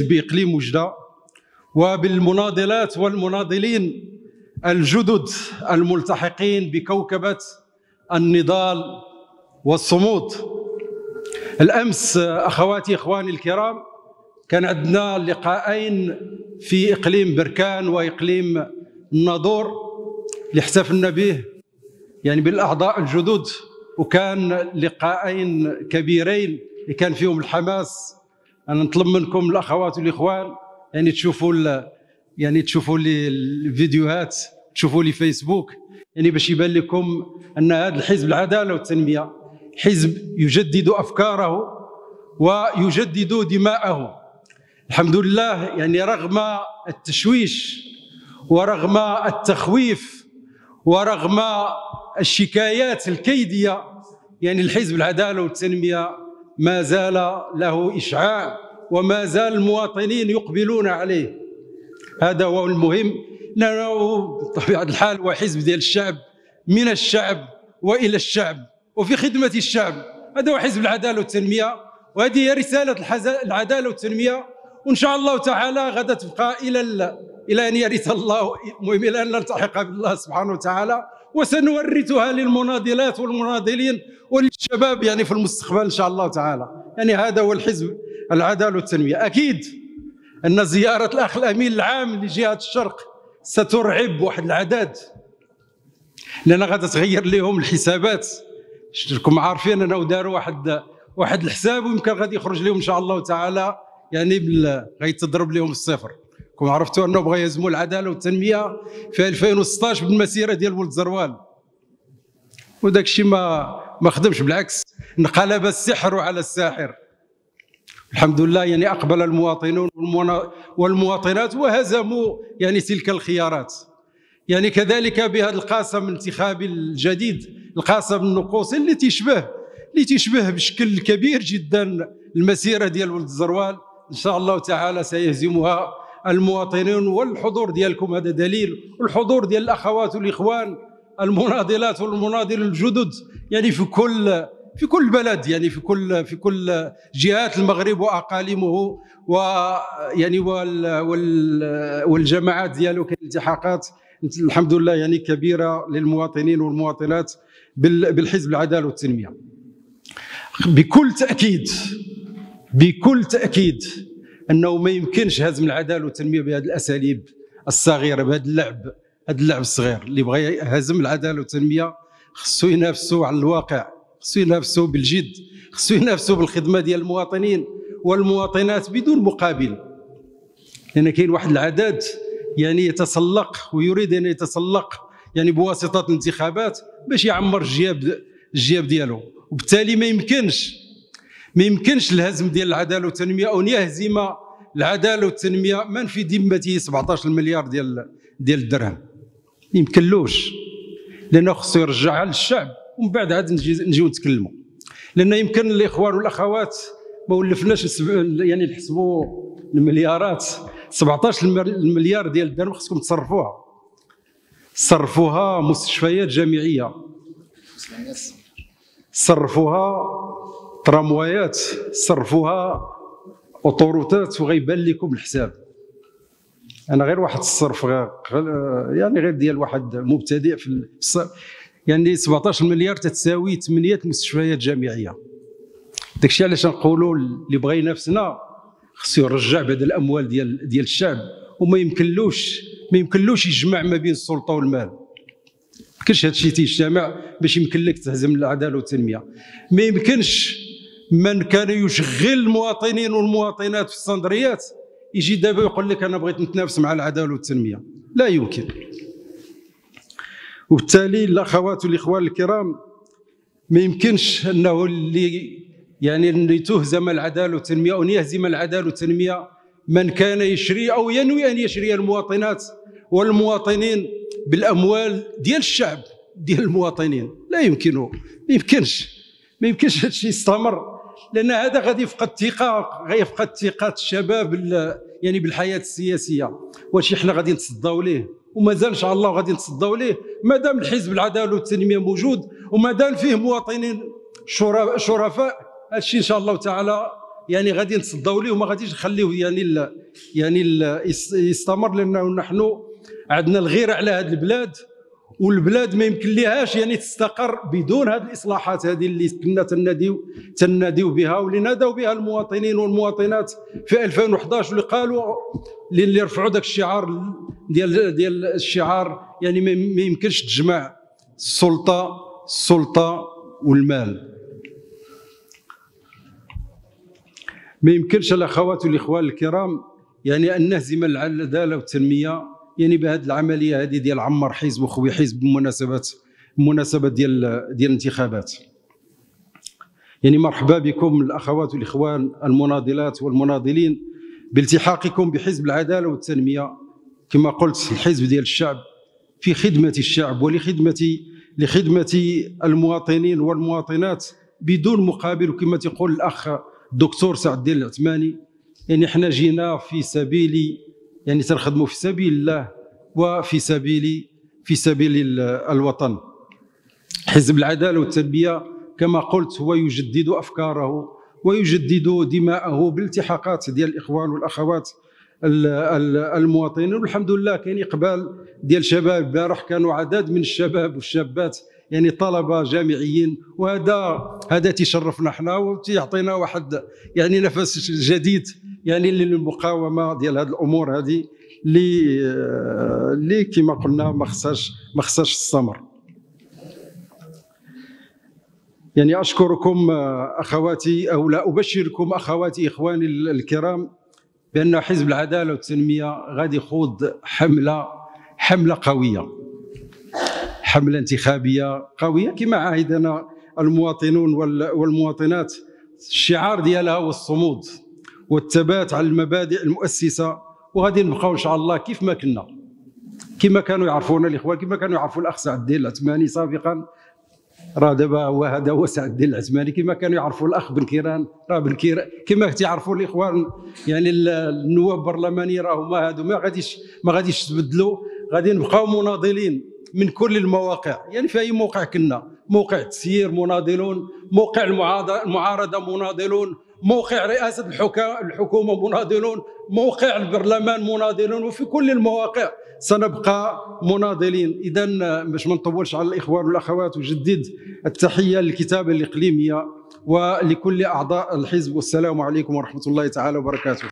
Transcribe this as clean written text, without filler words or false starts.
بإقليم وجدة وبالمناضلات والمناضلين الجدد الملتحقين بكوكبة النضال والصمود. الأمس أخواتي إخواني الكرام كان عندنا لقاءين في إقليم بركان وإقليم الناظور اللي احتفلنا به يعني بالأعضاء الجدد، وكان لقاءين كبيرين اللي كان فيهم الحماس. أنا نطلب منكم الأخوات والإخوان يعني تشوفوا لي الفيديوهات، تشوفوا لي فيسبوك يعني باش يبان لكم أن هذا الحزب العدالة والتنمية حزب يجدد أفكاره ويجدد دماءه. الحمد لله يعني رغم التشويش ورغم التخويف ورغم الشكايات الكيدية يعني الحزب العدالة والتنمية ما زال له إشعاع وما زال المواطنين يقبلون عليه. هذا هو المهم. بطبيعة الحال هو حزب ديال الشعب، من الشعب وإلى الشعب وفي خدمة الشعب. هذا هو حزب العدالة والتنمية، وهذه هي رسالة العدالة والتنمية، وإن شاء الله تعالى غدا تبقى إلى أن يرث الله، المهم إلى أن نلتحق بالله سبحانه وتعالى، وسنورثها للمناضلات والمناضلين وللشباب يعني في المستقبل إن شاء الله تعالى. يعني هذا هو الحزب العدالة والتنمية. أكيد أن زيارة الأخ الأمين العام لجهة الشرق سترعب واحد العدد، لأن غدا تغير لهم الحسابات. راكم عارفين أنه داروا واحد الحساب ويمكن غادي يخرج لهم إن شاء الله تعالى يعني غيتضرب لهم الصفر. كون عرفتوا انه بغا يهزموا العداله والتنميه في 2016 بالمسيره ديال ولد زروال، وداك الشيء ما خدمش، بالعكس انقلب السحر على الساحر. الحمد لله يعني اقبل المواطنون والمواطنات وهزموا يعني تلك الخيارات. يعني كذلك بهذا القاسم الانتخابي الجديد، القاسم النقوصي اللي تشبه بشكل كبير جدا المسيره ديال ولد زروال، ان شاء الله تعالى سيهزمها المواطنين. والحضور ديالكم هذا دليل، والحضور ديال الاخوات والاخوان المناضلات والمناضل الجدد يعني في كل بلد، يعني في كل جهات المغرب واقاليمه، ويعني والجماعات ديالو كاين التحاقات الحمد لله يعني كبيره للمواطنين والمواطنات بالحزب العداله والتنميه. بكل تاكيد أنه ما يمكنش هزم العدالة والتنمية بهذه الأساليب الصغيرة، بهذا اللعب الصغير. اللي بغى يهزم العدالة والتنمية خصو ينافسو على الواقع، خصو ينافسو بالجد، خصو ينافسو بالخدمة ديال المواطنين والمواطنات بدون مقابل. لأن كاين واحد العدد يعني يتسلق ويريد أن يتسلق يعني بواسطة الانتخابات باش يعمر الجياب ديالو، وبالتالي ما يمكنش الهزم ديال العداله والتنميه، او يهزم العداله والتنميه من في ذمته 17 مليار ديال الدرهم. ما يمكنلوش، لانه خصو يرجعها للشعب ومن بعد عاد نجيو نتكلموا. لان يمكن الاخوان والاخوات ما ولفناش يعني نحسبوا المليارات، 17 مليار ديال الدرهم خصكم تصرفوها مستشفيات جامعيه، تصرفوها تراموايات، صرفوها أطوروتات، وغيبان لكم الحساب. أنا غير واحد الصرف يعني غير ديال واحد مبتدئ في يعني 17 مليار تتساوي 8 مستشفيات جامعية. داكشي علاش نقولوا اللي بغى ينافسنا خصو يرجع بعد الأموال ديال الشعب، وما يمكنلوش يجمع ما بين السلطة والمال. ما يمكنش هادشي تيجتمع باش يمكن لك تهزم العدالة والتنمية. ما يمكنش من كان يشغل المواطنين والمواطنات في الصندريات يجي دابا يقول لك انا بغيت نتنافس مع العداله والتنميه، لا يمكن. وبالتالي الاخوات والاخوان الكرام ما يمكنش انه اللي تهزم العداله والتنميه او يهزم العداله والتنميه من كان يشري او ينوي ان يشري المواطنات والمواطنين بالاموال ديال الشعب ديال المواطنين، لا يمكنه. ما يمكنش هادشي يستمر، لأن هذا غادي يفقد الثقة، غيفقد ثقة الشباب يعني بالحياة السياسية. واش احنا غادي نتصداو ليه؟ ومازال إن شاء الله غادي نتصداو ليه مادام الحزب العدالة والتنمية موجود، ومادام فيه مواطنين شرفاء. هادشي إن شاء الله تعالى يعني غادي نصداو ليه وما غاديش نخليوه يستمر، لانه نحن عندنا الغيره على هذه البلاد، والبلاد ما يمكن لهاش تستقر بدون هذه الاصلاحات هذه اللي كنا تناديو بها واللي نادوا بها المواطنين والمواطنات في 2011، واللي قالوا اللي رفعوا ذاك الشعار ديال الشعار ما يمكنش تجمع السلطه والمال. ما يمكنش الاخوات والاخوان الكرام ان نهزم العداله والتنميه بهذه العمليه هذه ديال عمر حزب وخوي حزب بمناسبه ديال الانتخابات. مرحبا بكم الاخوات والاخوان المناضلات والمناضلين بالتحاقكم بحزب العداله والتنميه، كما قلت الحزب ديال الشعب في خدمه الشعب ولخدمه المواطنين والمواطنات بدون مقابل. وكما تقول الاخ الدكتور سعد الدين العثماني، حنا جينا في سبيل تنخدموا في سبيل الله وفي سبيل الوطن. حزب العداله والتنميه كما قلت هو يجدد افكاره ويجدد دماءه بالالتحاقات ديال الاخوان والاخوات المواطنين، والحمد لله كاين اقبال ديال شباب. البارح كانوا عدد من الشباب والشابات طلبه جامعيين، وهذا تيشرفنا حنا وتيعطينا واحد نفس جديد للمقاومه ديال هذه الامور هذه اللي كما قلنا ما خصهاش الصمر. اشكركم اخواتي، او لا ابشركم اخواتي اخواني الكرام بان حزب العداله والتنميه غادي يخوض حمله قويه، حملة انتخابية قوية كما عاهدنا المواطنون والمواطنات. الشعار ديالها هو الصمود والثبات على المبادئ المؤسسة، وغادي نبقاو إن شاء الله كيف ما كنا، كما كانوا يعرفونا الإخوان، كما كانوا يعرفوا الأخ سعد الدين العثماني سابقا، راه دابا هذا هو سعد الدين العثماني، كما كانوا يعرفوا الأخ بن كيران راه بن كيران، كما تيعرفوا الإخوان النواب البرلماني راه هما هادو، ما غاديش تبدلوا، غادي نبقاو مناضلين من كل المواقع، في أي موقع كنا، موقع التسيير مناضلون، موقع المعارضة مناضلون، موقع رئاسة الحكومة مناضلون، موقع البرلمان مناضلون، وفي كل المواقع سنبقى مناضلين. إذا باش ما نطولش على الإخوان والأخوات، وجدد التحية للكتابة الإقليمية ولكل أعضاء الحزب، والسلام عليكم ورحمة الله تعالى وبركاته.